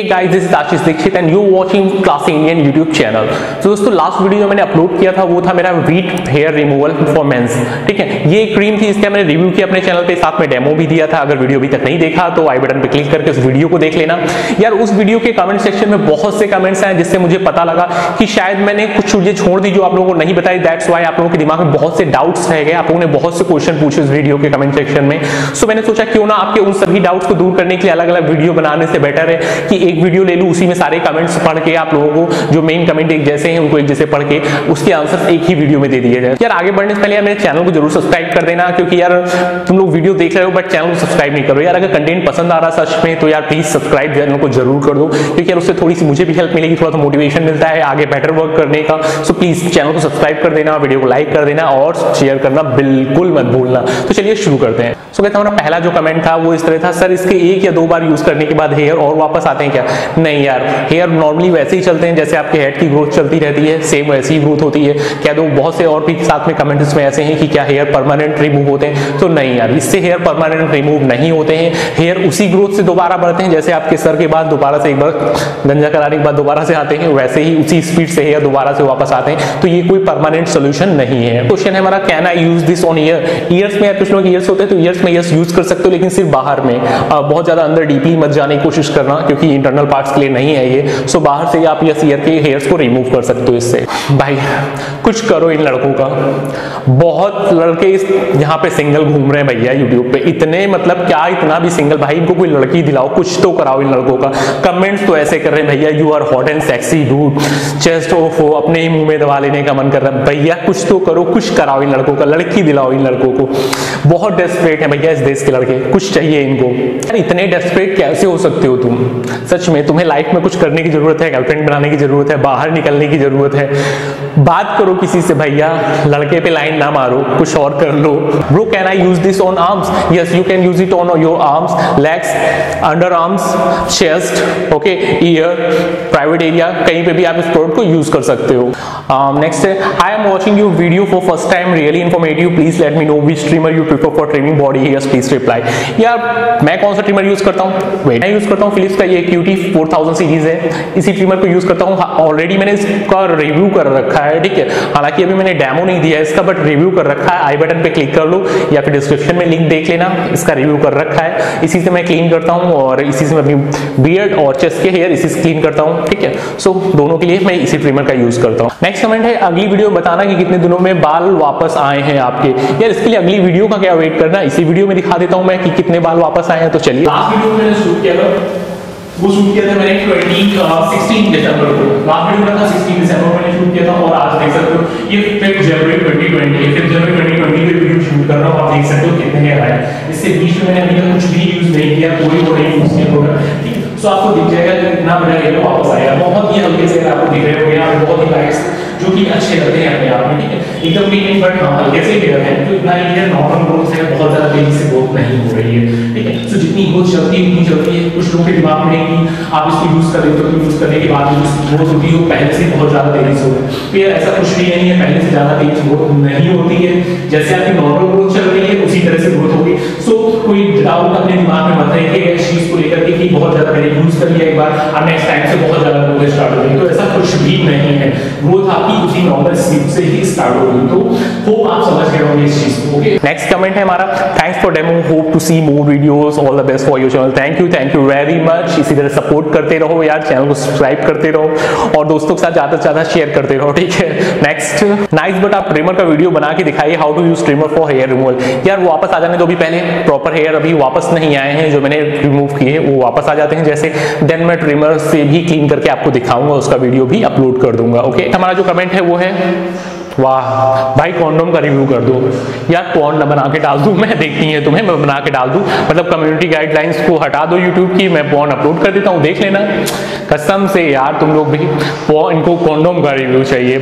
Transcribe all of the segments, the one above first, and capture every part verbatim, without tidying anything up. Hey guys, this is Ashish Dikshit and you watching Classy Indian YouTube channel। तो so, दोस्तों last video जो मैंने upload किया था वो था मेरा Veet hair removal for men's, ठीक है। ये क्रीम थी, इसका मैंने रिव्यू किया अपने चैनल पे, साथ में डेमो भी दिया था। अगर वीडियो अभी तक नहीं देखा तो आई बटन पे क्लिक करके उस वीडियो को देख लेना। यार उस वीडियो के कमेंट सेक्शन में बहुत से कमेंट्स आए जिससे मुझे पता लगा कि शायद मैंने कुछ चीजें छोड़ दी जो आप लोगों को नहीं बताई। दैट्स व्हाई आप लोगों के दिमाग में बहुत से डाउट्स रह गए, आप लोगों ने बहुत से क्वेश्चन पूछे उस वीडियो के कमेंट सेक्शन में। सो मैंने सोचा क्यों ना आपके उन सभी डाउट्स को दूर करने के लिए अलग अलग वीडियो बनाने से बेटर है कि एक वीडियो ले लूं, उसी में सारे कमेंट्स पढ़ के आप लोगों को जो मेन कमेंट एक जैसे हैं उनको एक जैसे पढ़ के उसके आंसर्स एक ही वीडियो में दे दिए जाए। यार आगे बढ़ने से पहले यार मेरे चैनल को जरूर सब्सक्राइब कर देना, क्योंकि यार तुम लोग वीडियो देख रहे हो बट चैनल को सब्सक्राइब नहीं करो। यार अगर कंटेंट पसंद आ रहा है सच में तो यार प्लीज सब्सक्राइब चैनल को जरूर कर दो, क्योंकि यार उससे थोड़ी सी मुझे भी हेल्प मिलेगी, थोड़ा सा मोटिवेशन मिलता है आगे बेटर वर्क करने का। सो प्लीज चैनल को सब्सक्राइब कर देना, वीडियो को लाइक कर देना और शेयर करना बिल्कुल मत भूलना। तो चलिए शुरू करते हैं। सो कहता हमारा पहला जो कमेंट था वो इस तरह था, सर इसके एक या दो बार यूज करने के बाद हेयर और वापस आते हैं क्या? नहीं यार, हेयर नॉर्मली वैसे ही चलते हैं जैसे आपके हेड की ग्रोथ चलती रहती है, सेम वैसी ही ग्रोथ होती है। क्या दो बहुत से और भी साथ में कमेंट्स में ऐसे हैं कि क्या हेयर परमानेंट रिमूव होते हैं? तो नहीं यार, इससे हेयर परमानेंट रिमूव नहीं होते हैं। हेयर उसी ग्रोथ से दोबारा बढ़ते हैं जैसे आपके सर के बाद दोबारा से एक बार गंजा कराने के बाद दोबारा से आते हैं, वैसे ही उसी स्पीड से हेयर दोबारा से वापस आते हैं। तो ये कोई परमानेंट सोल्यूशन नहीं है। क्वेश्चन है हमारा, can I use this on ear? Ears में कुछ लोग ईयर्स होते हैं तो ईयर्स में यस यूज कर सकते हो, लेकिन सिर्फ बाहर में, बहुत ज्यादा अंदर डीपली मत जाने की कोशिश करना क्योंकि इंटरनल पार्ट्स के लिए नहीं है ये। सो बाहर से आप ये ईयर के हेयर्स को रिमूव कर सकते हो इससे। भाई कुछ करो इन लड़कों का, बहुत लड़के इस यहाँ पे सिंगल घूम रहे हैं भैया यूट्यूब पे, इतने मतलब क्या इतना भी सिंगल? भाई इनको कोई लड़की दिलाओ, कुछ तो कराओ इन लड़कों का। कमेंट्स तो ऐसे कर रहे हैं भैया, you are hot and sexy dude, chest off हो, अपने ही मुंह में दबा लेने का मन कर रहा है। भैया कुछ तो करो, कुछ कराओ इन लड़कों का, लड़की दिलाओ इन लड़कों को। बहुत डेस्परेट है भैया इस देश के लड़के, कुछ चाहिए इनको। यार इतने डेस्परेट कैसे हो सकते हो तुम? सच में तुम्हें लाइफ में कुछ करने की जरूरत है, गर्लफ्रेंड बनाने की जरूरत है, बाहर निकलने की जरूरत है, बात करो किसी से भैया, लड़के पे लाइन ना मारो, कुछ और कर लो। Bro can I use this on arms? Yes you can use it on your arms, legs, under arms, chest, okay, ear, private area, कहीं पे भी आप इस प्रोडक्ट को यूज कर सकते हो। नेक्स्ट है, I am watching your video for first time, really informative, please let me know which trimmer you prefer for trimming body hairs, please reply. यार मैं कौन सा ट्रिमर यूज करता हूँ? मैं यूज करता हूँ फिलिप्स का ये क्यूटी फोर थाउज़ेंड सीरीज है, इसी ट्रिमर को यूज करता हूँ। ऑलरेडी मैंने इसका रिव्यू कर रखा है, ठीक है, हालांकि अभी मैंने डेमो नहीं दिया इसका बट रिव्यू कर रखा है। आई बटन पे क्लिक कर लो या फिर डिस्क्रिप्शन में लिंक देख लेना, इसका रिव्यू कर रखा है। इसी से मैं क्लीन करता हूँ और इसी से मैं अपनी बियर्ड और चेस्ट के हेयर इसी से क्लीन करता हूँ, ठीक है। सो दोनों के लिए मैं इसी ट्रिमर का यूज करता हूँ। नेक्स्ट कमेंट है, अगली वीडियो में बताना कि कितने दिनों में बाल वापस आए हैं आपके। यार इसके लिए अगली वीडियो का क्या वेट करना, इसी वीडियो में दिखा देता हूँ मैं कि कितने बाल वापस आए हैं। तो चलिए, लास्ट वीडियो मैंने शूट किया था वो शूट किया था मैंने सोलह दिसंबर को, लास्ट वीडियो था सोलह दिसंबर मैंने शूट किया था और आज देख सकते हो ये पाँच जनवरी दो हज़ार बीस पे वीडियो शूट कर रहा हूं। आप देख सकते हो कितने हेयर आए। इससे बीच में मैंने अभी तक कुछ भी यूज नहीं किया, कोई और यूज नहीं होगा, ठीक है। सो आपको दिख जाएगा कि कितना मेरा हेयर वापस आया, बहुत ही हल्के से आपको दिख रहे होंगे आप, बहुत ही लाइट्स जो कि अच्छे लगते हैं अपने आप में, ठीक है, एकदम भी नहीं बट हल्के से हेयर है। तो इतना हेयर नॉर्मल ग्रोथ है, बहुत ज्यादा तेजी से ग्रोथ नहीं हो रही है, ठीक है। सो जितनी ग्रोथ चलती है उतनी चलती है। कुछ लोगों के दिमाग में आप इसको यूज कर लेते हो, यूज करने के बाद ग्रोथ होती हो पहले से बहुत ज्यादा तेजी से होती है। फिर ऐसा कुछ भी नहीं है, पहले से ज्यादा तेज ग्रोथ नहीं होती है, जैसे आपकी नॉर्मल ग्रोथ चल रही है उसी तरह से ग्रोथ होगी। सो कोई डाउट अपने दिमाग में मत रखिएगा इस चीज को लेकर कि बहुत ज्यादा मैंने यूज कर लिया एक बार और नेक्स्ट टाइम से बहुत ज्यादा ग्रोथ स्टार्ट होगी, तो ऐसा कुछ भी नहीं है। ग्रोथ आपकी उसी नॉर्मल स्पीड से ही स्टार्ट होगी, तो होप आप समझ गए होंगे इस चीज को। नेक्स्ट कमेंट है हमारा, thanks for demo, hope to see more videos, all the best for your channel. Thank you, thank you very much. इसी तरह सपोर्ट करते रहो यार, चैनल को सब्सक्राइब करते रहो और दोस्तों के साथ ज्यादा से ज्यादा शेयर करते रहो, ठीक है। नेक्स्ट, नाइस बट आप ट्रिमर का वीडियो बना के दिखाइए, how to use trimmer for hair removal. यार वापस आ जाने दो, अभी पहले प्रॉपर हेयर अभी वापस नहीं आए हैं जो मैंने रिमूव किए हैं, वो वापस आ जाते हैं जैसे, देन मैं ट्रिमर से भी क्लीन करके आपको दिखाऊंगा, उसका वीडियो भी अपलोड कर दूंगा, ओके। हमारा जो कमेंट है वो है, वाह भाई कॉन्डोम का रिव्यू कर दो। यार कौन ना बना के डाल दूं मैं, देखती है तुम्हें मैं बना के डाल दूं, मतलब कम्युनिटी गाइडलाइंस को हटा दो यूट्यूब की, मैं पॉर्न अपलोड कर देता हूं देख लेना। कसम से यार तुम लोग भी इनको कॉन्डोम का रिव्यू चाहिए।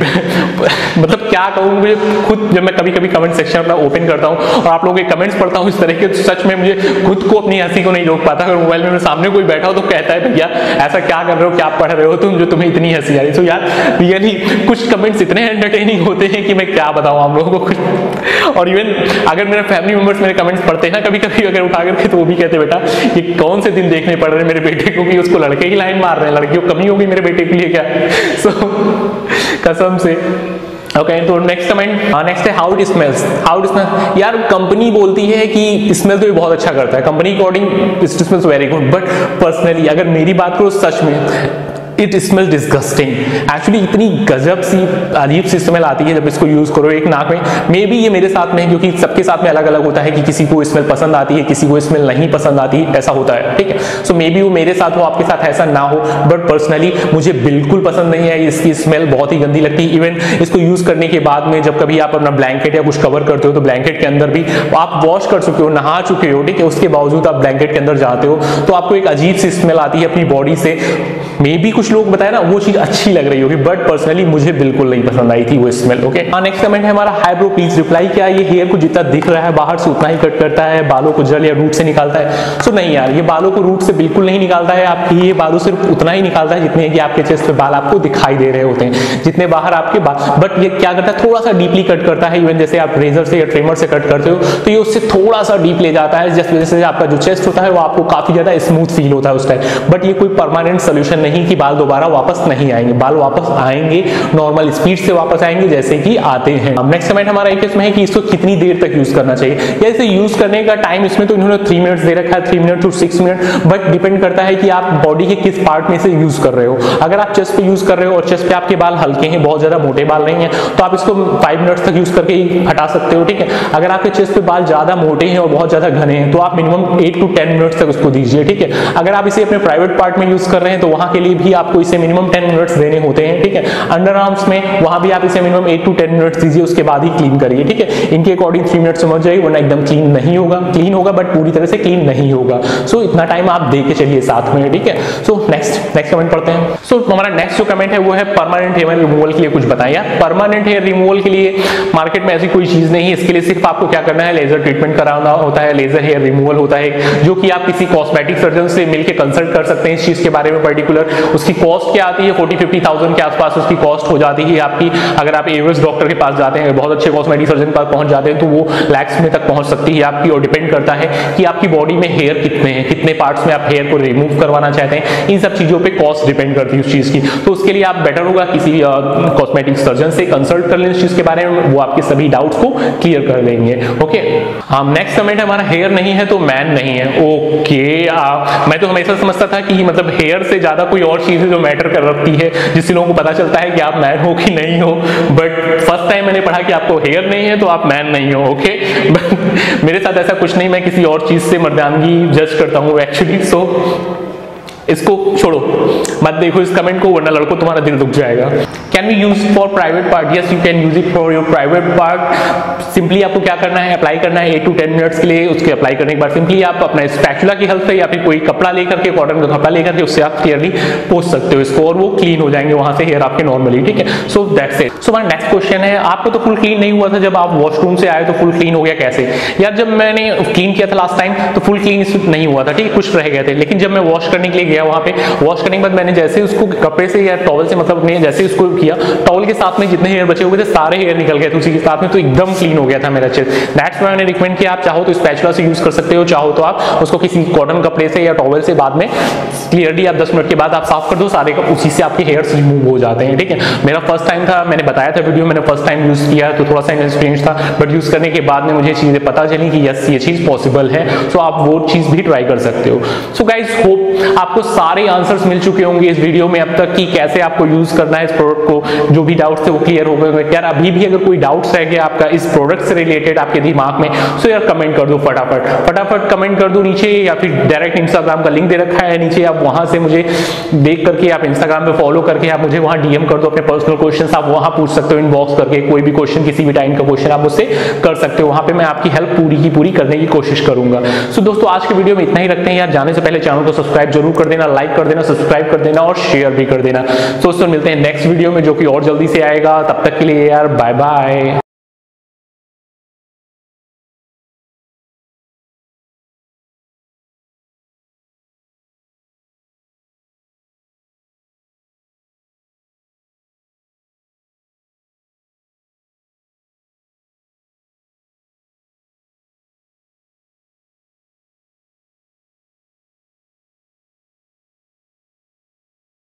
मतलब क्या कहूँ, मुझे खुद जब मैं कभी कभी कमेंट सेक्शन अपना ओपन करता हूँ और आप लोगों के कमेंट्स पढ़ता हूँ इस तरह के, तो सच में मुझे खुद को अपनी हंसी को नहीं रोक पाता। अगर मोबाइल में सामने कोई बैठा हो तो कहता है भैया ऐसा क्या कर रहे हो, क्या पढ़ रहे हो तुम जो तुम्हें इतनी हंसी आ रही। तो यार रियली कुछ कमेंट्स इतने एंटरटेनिंग होते होते हैं कि मैं क्या बताऊं आप लोगों को कुछ। और इवन अगर मेरा फैमिली मेम्बर्स मेरे कमेंट्स पढ़ते हैं ना कभी कभी अगर उठा करके, तो वो भी कहते बेटा ये कौन से दिन देखने पड़ रहे हैं मेरे बेटे को कि उसको लड़के ही लाइन मार रहे हैं, लड़कियों कमी होगी मेरे बेटे के लिए क्या। सो कसम से। ओके तो नेक्स्ट कमेंट, नेक्स्ट है how it smells. How it smells, यार कंपनी बोलती है कि स्मेल तो ये बहुत अच्छा करता है, company according it smells very good, but personally अगर मेरी बात करो सच में इट स्मेल डिस्गस्टिंग। एक्चुअली इतनी गजब सी अजीब सी स्मेल आती है जब इसको यूज करो एक नाक में। मे भी ये मेरे साथ में है क्योंकि सबके साथ में अलग अलग होता है कि किसी को स्मेल पसंद आती है किसी को स्मेल नहीं पसंद आती, ऐसा होता है ठीक है। सो मे बी वो मेरे साथ हो आपके साथ ऐसा ना हो, बट पर्सनली मुझे बिल्कुल पसंद नहीं है, इसकी स्मेल बहुत ही गंदी लगती है। इवन इसको यूज करने के बाद में जब कभी आप अपना ब्लैंकेट या कुछ कवर करते हो तो ब्लैंकेट के अंदर भी आप वॉश कर चुके हो नहा चुके हो ठीक है, उसके बावजूद आप ब्लैंकेट के अंदर जाते हो तो आपको एक अजीब सी स्मेल आती है अपनी बॉडी से। मे बी कुछ लोग बताया ना वो चीज अच्छी लग रही होगी, बट पर्सनली मुझे बिल्कुल नहीं पसंद आई थी वो स्मेल। ओके नेक्स्ट कमेंट है हमारा हाइब्रो प्लीज रिप्लाई। क्या ये हेयर को जितना दिख रहा है बाहर से उतना ही कट करता है, बालों को जड़ या रूट से निकालता है? सो नहीं यार, ये बालों को रूट से बिल्कुल नहीं निकालता है, आपके ये बालों सिर्फ उतना ही निकालता है जितने कि आपके चेस्ट पे बाल आपको दिखाई दे रहे होते हैं जितने बाहर आपके बाल। बट ये क्या करता है थोड़ा सा डीपली कट करता है, इवन जैसे आप रेजर से या ट्रिमर से कट करते हो तो ये उससे थोड़ा सा डीप ले जाता है, जिस वजह से आपका जो चेस्ट होता है वो आपको काफी ज्यादा स्मूथ फील होता है उस टाइम। बट ये कोई परमानेंट सोल्यूशन नहीं कि बाल दोबारा वापस नहीं आएंगे, बाल वापस आएंगे नॉर्मल स्पीड से वापस आएंगे जैसे कि आते हैं। नेक्स्ट कमेंट हमारा एक इसमें है कि इसको कितनी देर तक यूज करना चाहिए। जैसे यूज करने का टाइम इसमें तो इन्होंने थ्री मिनट्स दे रखा है, three minute to six minute, but depend करता है कि आप बॉडी के किस पार्ट में से यूज कर रहे हो। अगर आप चेस्ट पे यूज कर रहे हो और चेस्ट पे आपके बाल हल्के हैं बहुत ज्यादा मोटे बाल नहीं है तो आप इसको फाइव मिनट्स तक यूज करके ही हटा सकते हो ठीक है। अगर आपके चेस्ट पे बाल ज्यादा मोटे हैं और बहुत ज्यादा घने हैं तो आप minimum eight to ten minutes तक उसको दीजिए ठीक है। अगर आप इसे अपने प्राइवेट पार्ट में यूज कर रहे हैं तो वहां के लिए भी आपको इसे मिनिमम टेन मिनट्स देने होते हैं ठीक है। अंडर आर्म्स में वहां भी आप इसे minimum eight to ten minutes दीजिए, उसके बाद ही क्लीन करिए ठीक है। इनके अकॉर्डिंग थ्री मिनट्स समझ जाइए वरना एकदम क्लीन नहीं होगा, क्लीन होगा बट पूरी तरह से क्लीन नहीं होगा। सो इतना टाइम आप दे के चलिए साथ में ठीक है। सो नेक्स्ट नेक्स्ट कमेंट पढ़ते हैं। सो हमारा नेक्स्ट जो कमेंट है वो है परमानेंट हेयर रिमूवल के लिए कुछ बताइए। परमानेंट हेयर रिमूवल के लिए मार्केट में ऐसी कोई चीज नहीं है, इसके लिए सिर्फ आपको क्या करना है लेजर ट्रीटमेंट कराना होता है, लेजर हेयर रिमूवल होता है जो कि आप किसी कॉस्मेटिक सर्जन से मिलकर कंसल्ट कर सकते हैं इस चीज के बारे में पर्टिकुलर। उसकी कॉस्ट क्या आती है चालीस पचास हज़ार के आसपास उसकी कॉस्ट हो जाती है आपकी। अगर आप एवरेज डॉक्टर के पास जाते हैं बहुत अच्छे कॉस्मेटिक सर्जन के पास पहुंच जाते हैं तो वो लैक्स में तक पहुंच सकती है आपकी। और डिपेंड करता है कि आपकी बॉडी में हेयर कितने हैं, कितने पार्ट्स में आप हेयर को रिमूव करवाना चाहते हैं, इन सब चीजों पे कॉस्ट डिपेंड करती है उस चीज की। तो उसके लिए आप बेटर होगा किसी कॉस्मेटिक सर्जन से कंसल्ट कर लें इस चीज के बारे में, वो आपके सभी डाउट्स को क्लियर कर देंगे। ओके हम नेक्स्ट कमेंट हमारा हेयर नहीं है तो मैन नहीं है। ओके मैं तो हमेशा समझता था कि मतलब हेयर से ज्यादा कोई और चीज है जो मैटर कर रखती है जिससे लोगों को पता चलता है कि आप मैन हो कि नहीं हो, बट फर्स्ट टाइम मैंने पढ़ा कि आपको हेयर नहीं है तो आप मैन नहीं हो। ओके बट मेरे साथ ऐसा कुछ नहीं, मैं किसी और चीज से मर्दानगी जज करता हूँ एक्चुअली। सो इसको छोड़ो मत देखो इस कमेंट को वरना लड़को तुम्हारा दिल दुख जाएगा। Can we use for private part? Yes you can use it for your private part. Simply आपको क्या करना है अप्लाई करना है एट टू टेन मिनट्स के लिए। उसके अप्लाई करने के बाद सिंपली आप अपना स्पैचुला की हेल्प से या फिर कोई कपड़ा लेकर के कॉटन का कपड़ा लेकर के उससे आप क्लियरली पोंछ सकते हो इसको और वो क्लीन हो जाएंगे वहां से हेयर आपके नॉर्मली ठीक है। So that's it. सो हमारा नेक्स्ट क्वेश्चन है आपको तो फुल क्लीन नहीं हुआ था, जब आप वॉशरूम से आए तो फुल क्लीन हो गया कैसे? यार जब मैंने क्लीन किया था लास्ट टाइम तो फुल क्लीन नहीं हुआ था ठीक है, कुछ रह गए थे, लेकिन जब मैं वॉश करने के लिए वहां पे वॉश करने के बाद मैंने जैसे उसको कपड़े से या टॉवल से मतलब मैंने जैसे उसको किया टॉवल के साथ में जितने हेयर बचे हुए थे सारे हेयर निकल गए थे उसी के साथ में, तो एकदम क्लीन हो गया था मेरा चेस्ट। दैट्स व्हाई मैंने रिकमेंड किया आप चाहो तो स्पैचुला से यूज कर सकते हो, चाहो तो आप उसको किसी कॉटन कपड़े से या टॉवल से बाद में क्लियरली आप दस मिनट के बाद आप साफ कर दो सारे, उसी से आपके हेयर रिमूव हो जाते हैं ठीक है। मेरा फर्स्ट टाइम था, मैंने बताया था वीडियो मैंने फर्स्ट टाइम यूज किया तो थोड़ा सा एक्सपीरियंस था, बट यूज करने के बाद में मुझे चीजें पता चली कि यस ये चीज पॉसिबल है। सो आप वो चीज भी ट्राई कर सकते हो। सो गाइस होप आपको सारे आंसर्स मिल चुके होंगे इस वीडियो में अब तक कि कैसे आपको यूज करना है इस प्रोडक्ट को, जो भी डाउट्स थे वो क्लियर हो गए। यार अभी भी अगर कोई डाउट्स रह गया आपका इस प्रोडक्ट से रिलेटेड आपके दिमाग में तो यार कमेंट कर दो फटाफट फटाफट कमेंट कर दो नीचे, या फिर डायरेक्ट इंस्टाग्राम का लिंक दे रखा है नीचे, आप वहां से मुझे देख करके आप इंस्टाग्राम पे फॉलो करके आप मुझे वहां डीएम कर दो अपने पर्सनल क्वेश्चन, आप वहां पूछ सकते हो इनबॉक्स करके कोई भी क्वेश्चन, किसी भी टाइम का क्वेश्चन आप मुझसे कर सकते हो, वहां पे मैं आपकी हेल्प पूरी की पूरी करने की कोशिश करूंगा। सो दोस्तों आज के वीडियो में इतना ही रखते हैं यार, जाने से पहले चैनल को सब्सक्राइब जरूर कर देना, लाइक कर देना, सब्सक्राइब कर देना और शेयर भी कर देना। दोस्तों मिलते हैं नेक्स्ट वीडियो में जो कि और जल्दी से आएगा, तब तक के लिए यार बाय बाय।